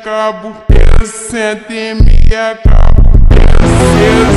acabo pensando em mim, acabo pensando em mim.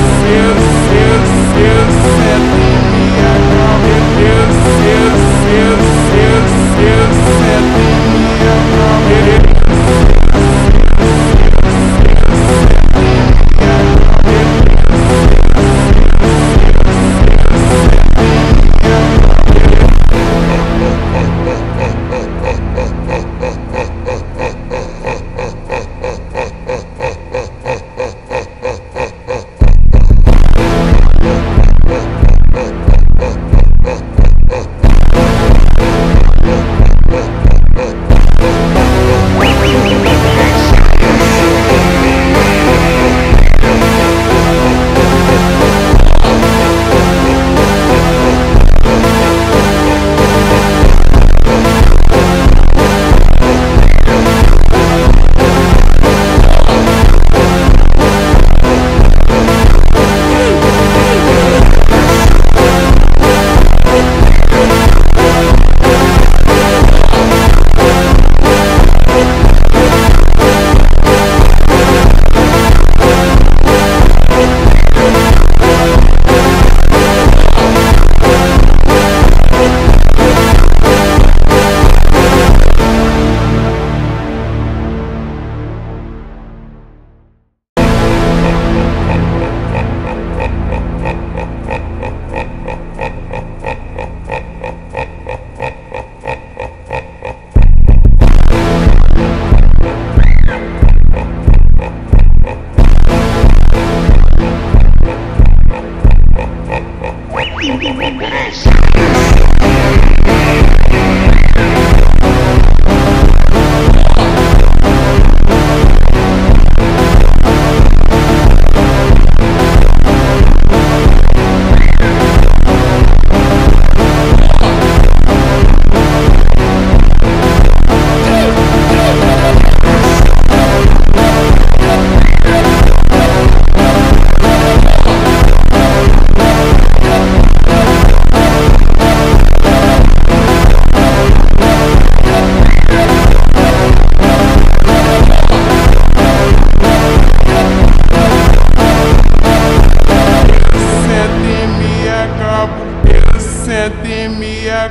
Acabo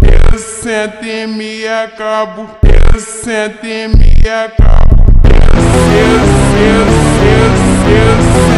pensando em mim, acabo pensando em mim, acabo pensando em mim.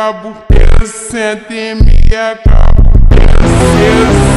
acabo pensando em mim, acabo pensando em mim.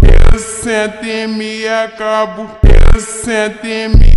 Pensando em mim, acabo pensando em mim, acabo pensando em mim.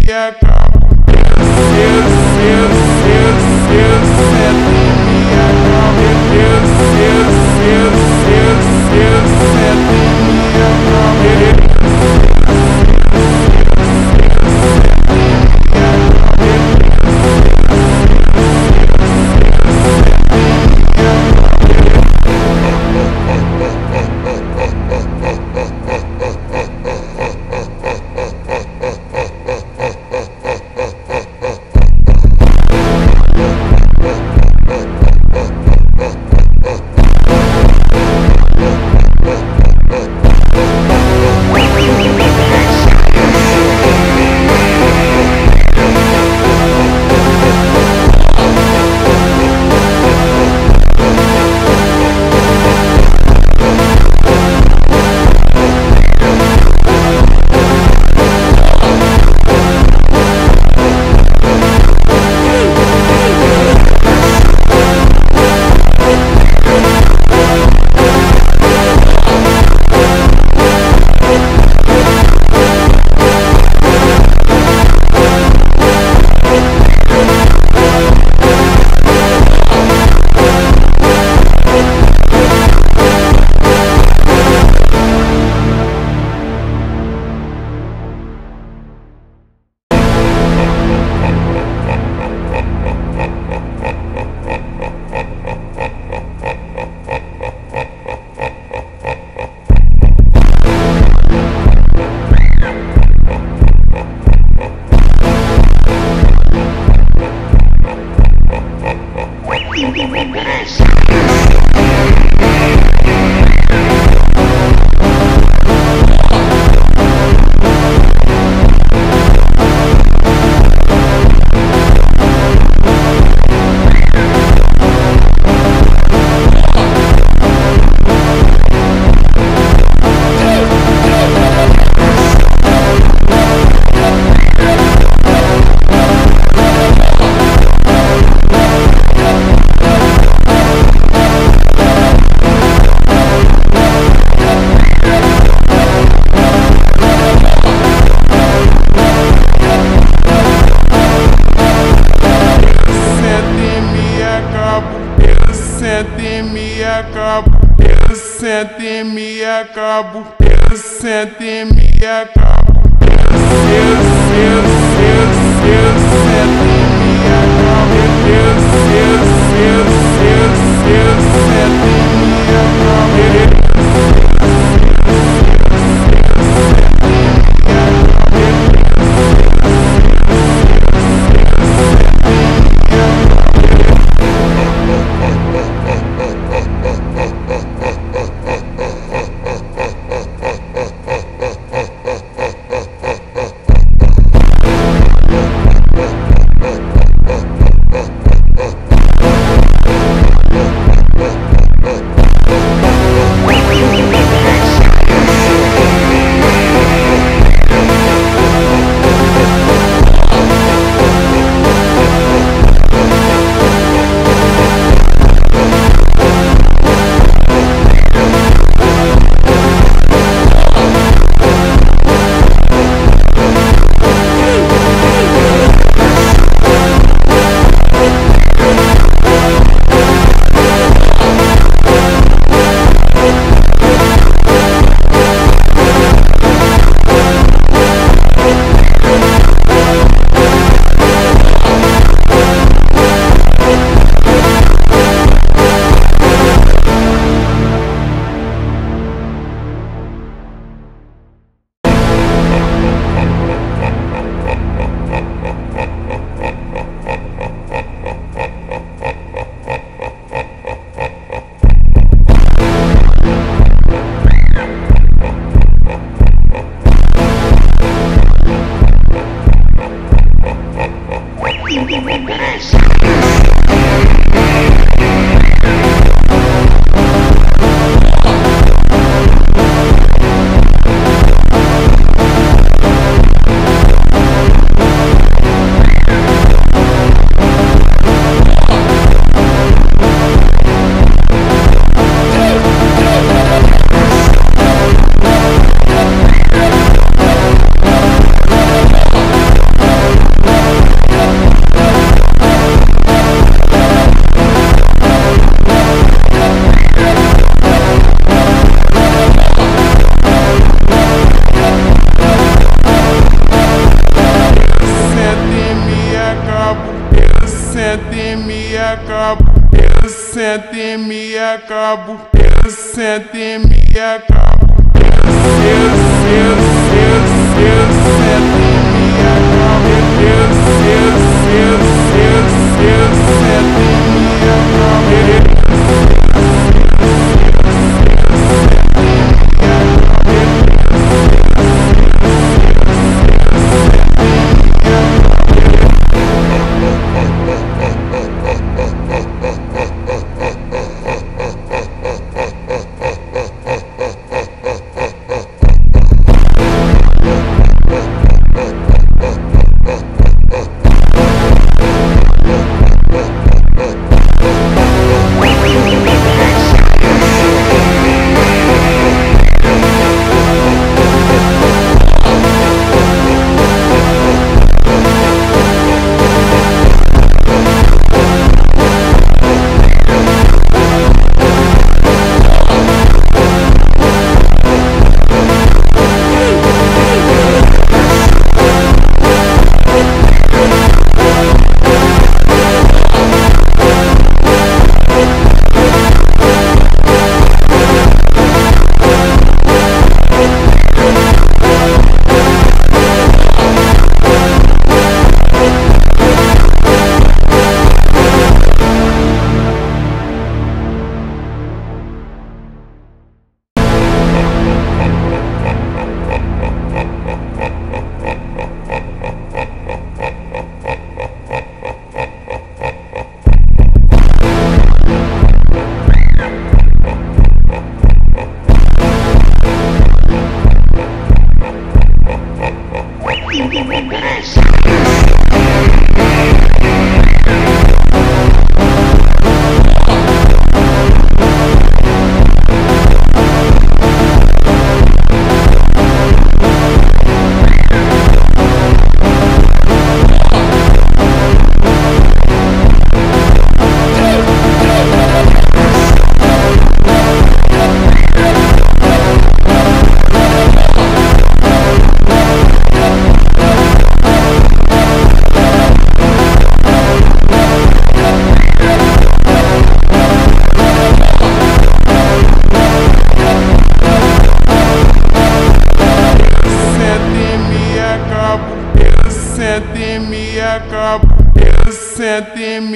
acabo, eu sento e me acabo, eu sento e me acabo, eu sento e me acabo, eu sento e me acabo, eu sento e me acabo, eu sento e me acabo, eu sento e me acabo, eu sento e me acabo,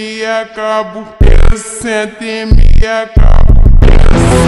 me acabo pensando em me acabo pensando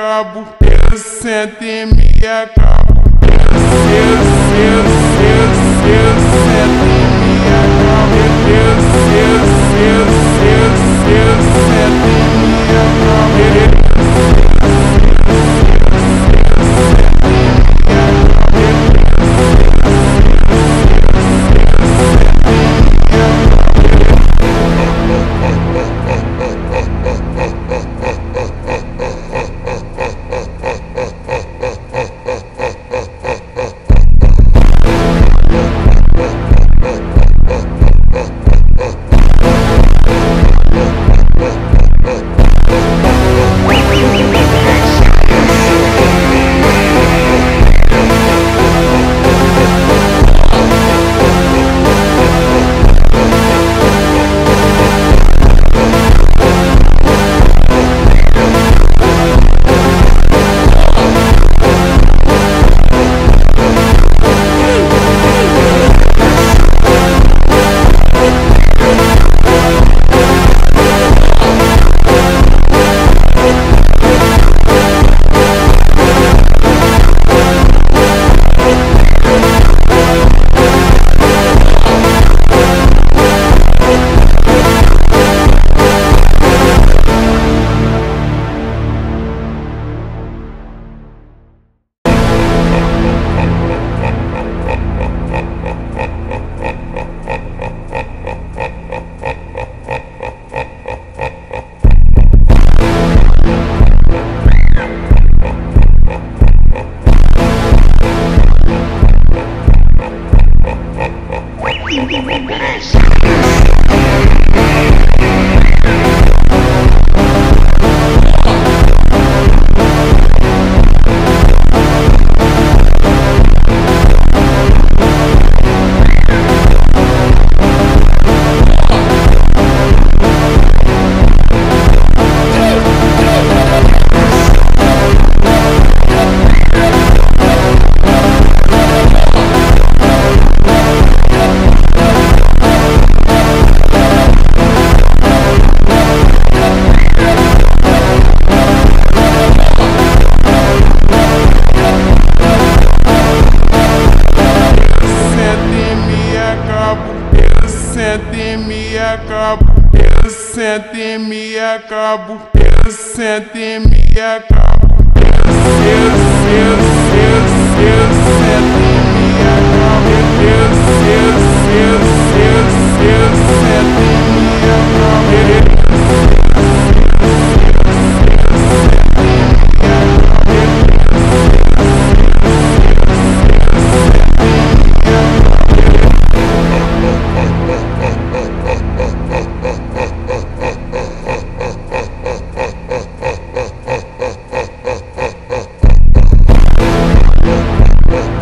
acabo pensando em mim, acabo pensando em mim. Pensando em mim, acabo pensando em mim, acabo pensando em mim, acabo pensando em mim. Let's go.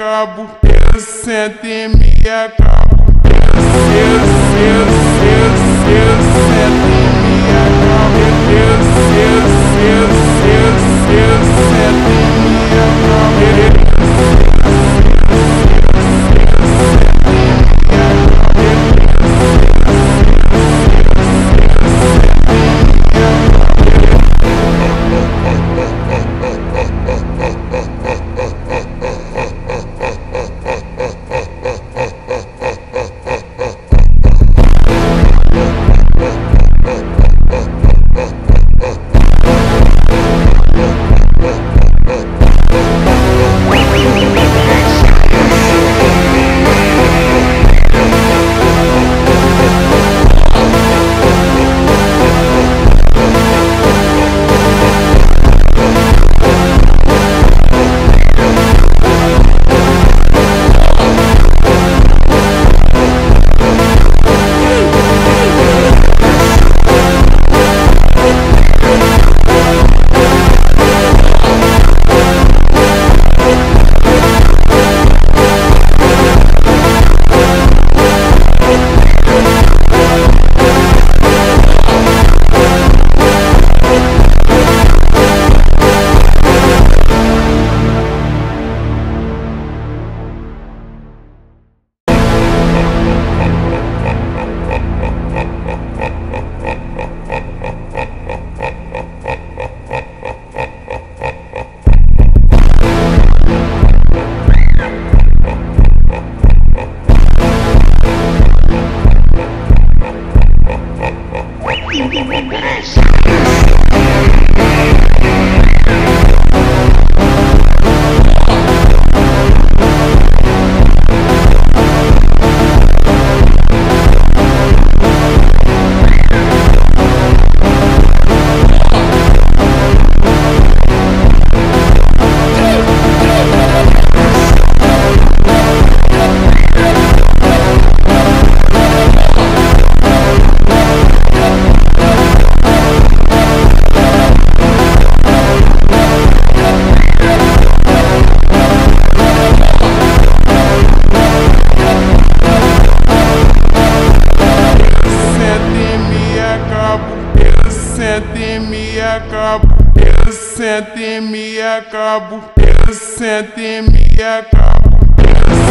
acabo pensando em mim, acabo pensando em mim. Acabo pensando em mim, acabo pensando em mim, acabo pensando em mim.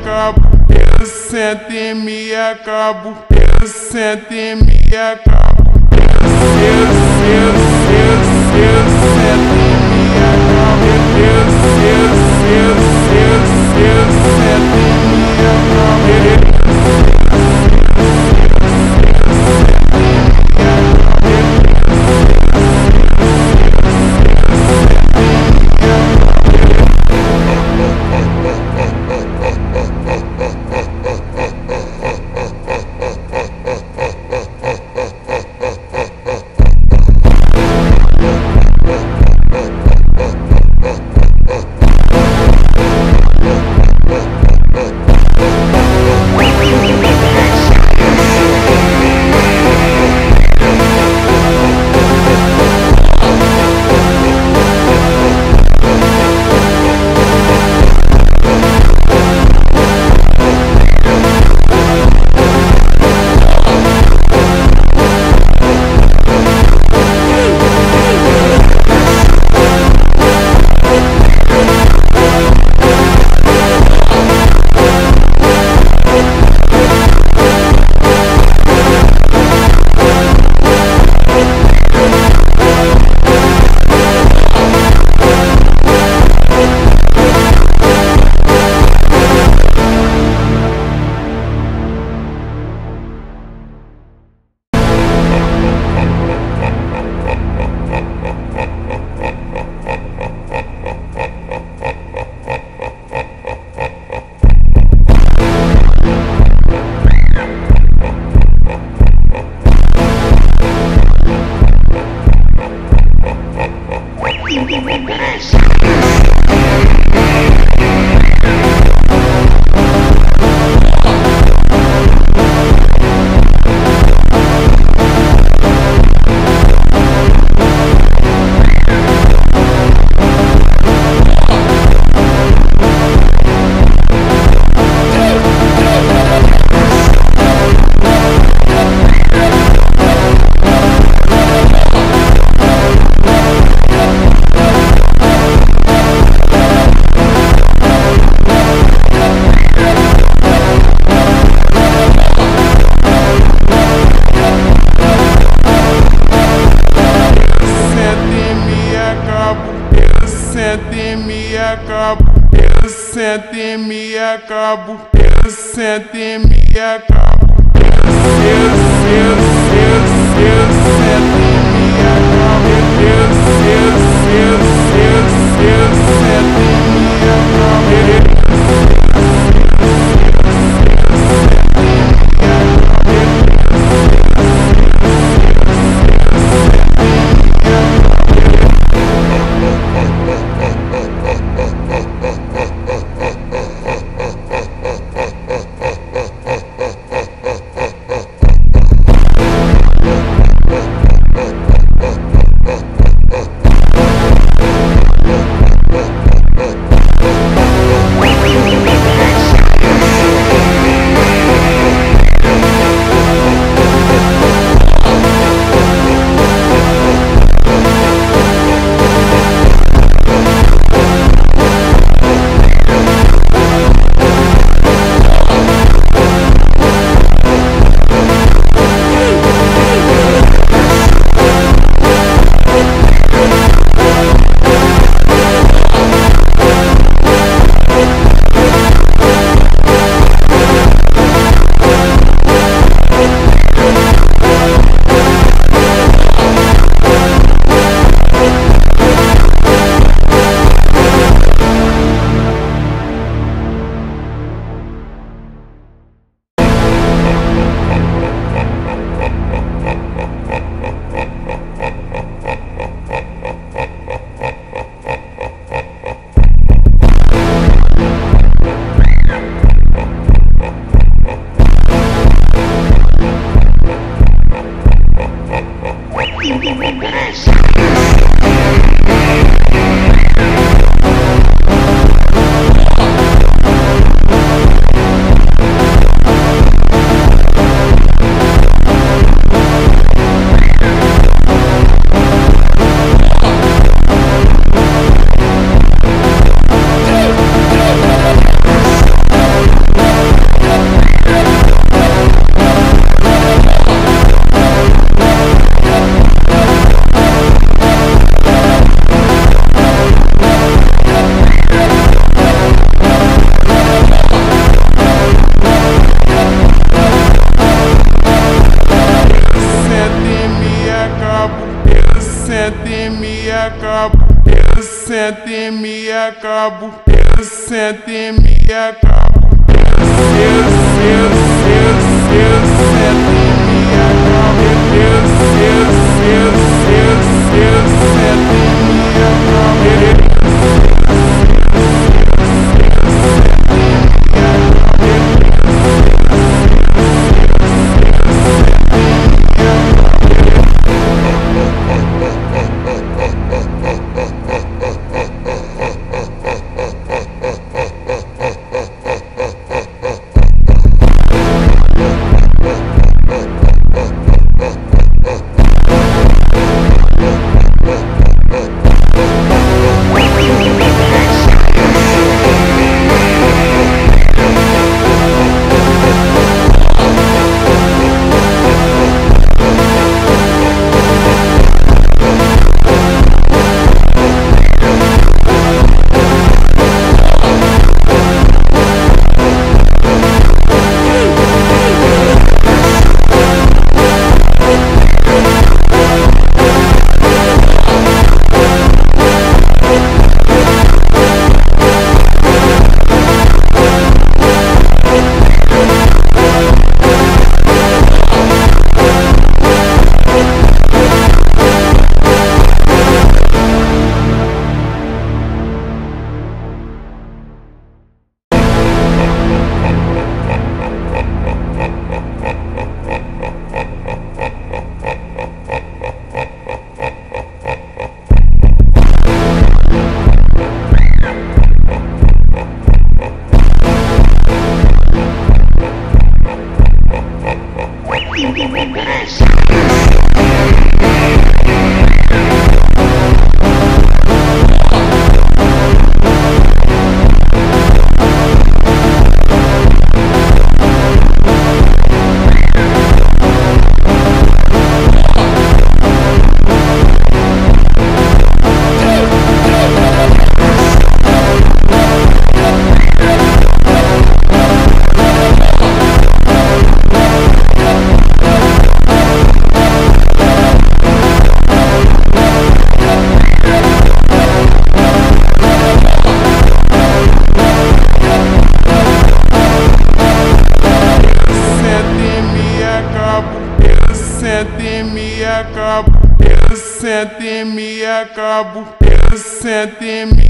acabo, eu sento em mim, acabo, eu sento em mim, acabo, eu sento em mim, acabo, eu sento em mim, acabo, acabo pensando em mim, acabo pensando em mim. Pensando em mim, acabo pensando em mim, acabo pensando em mim.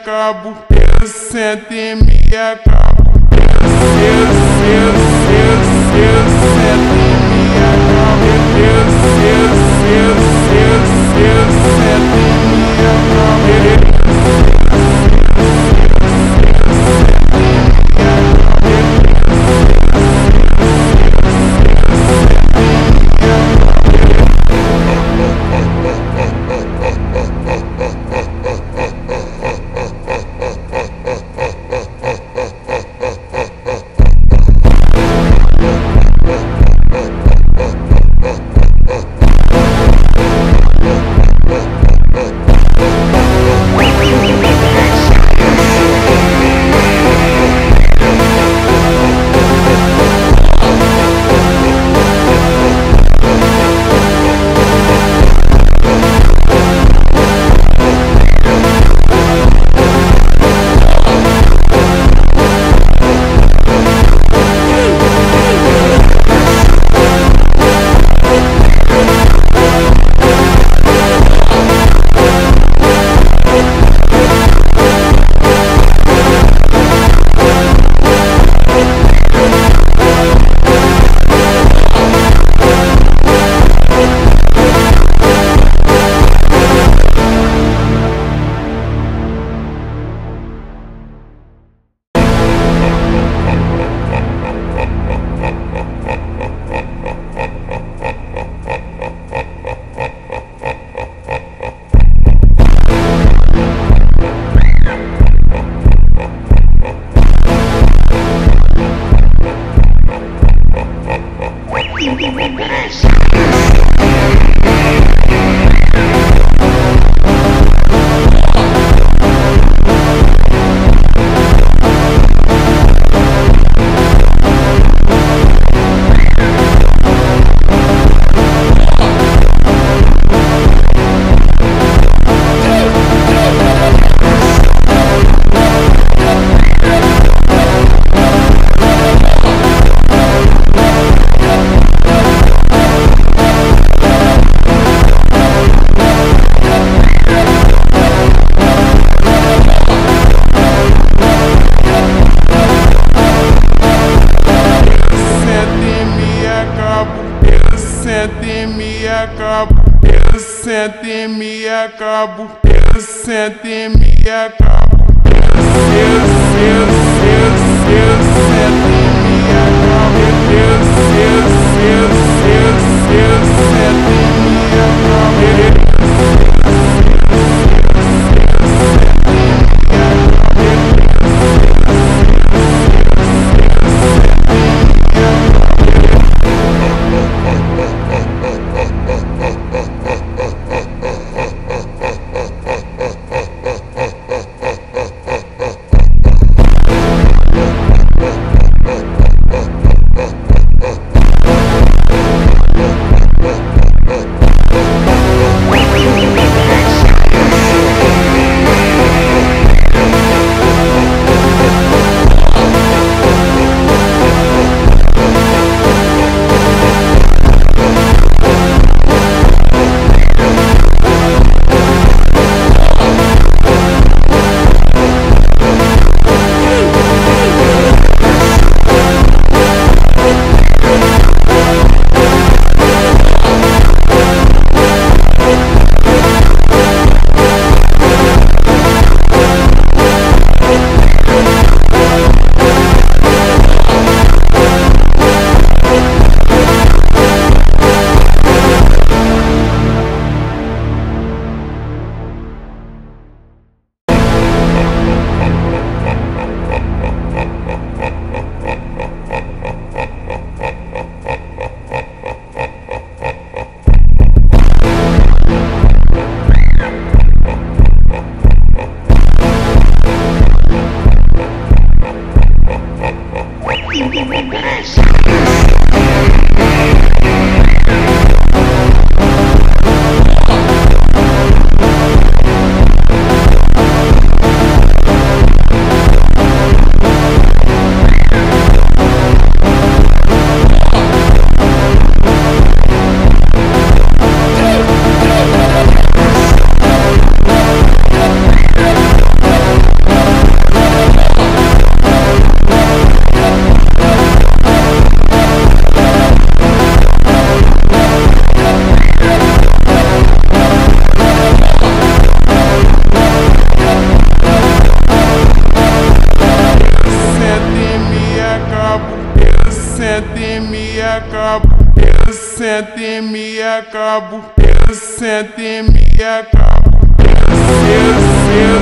acabo pensando em mim, acabo pensando em mim. Acabo pensando em mim, acabo pensando em mim, acabo pensando em mim. acabo, eu sento e me acabo, eu sento e me acabo, eu sento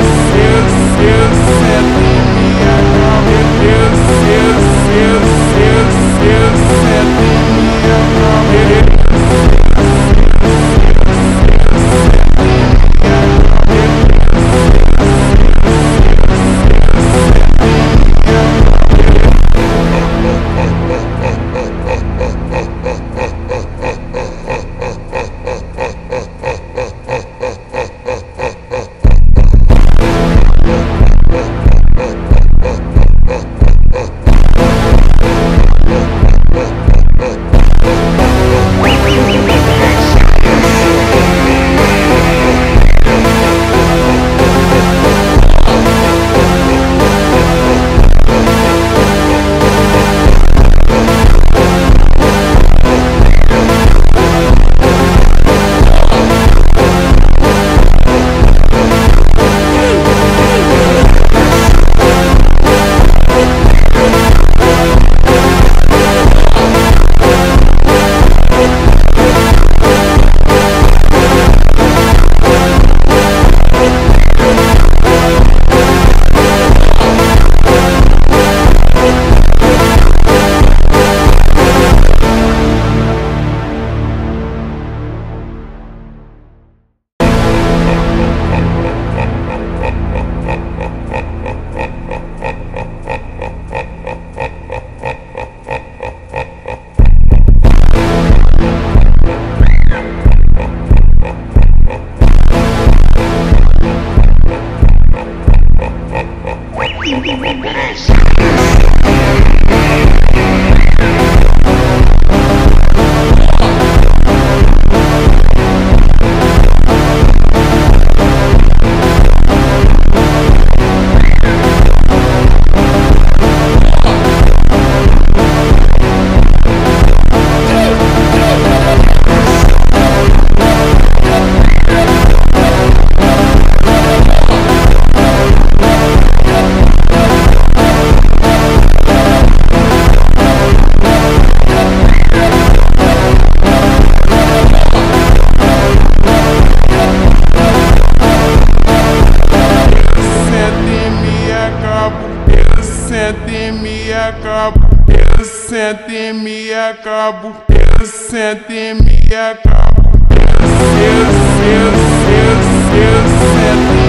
e me acabo, eu sento.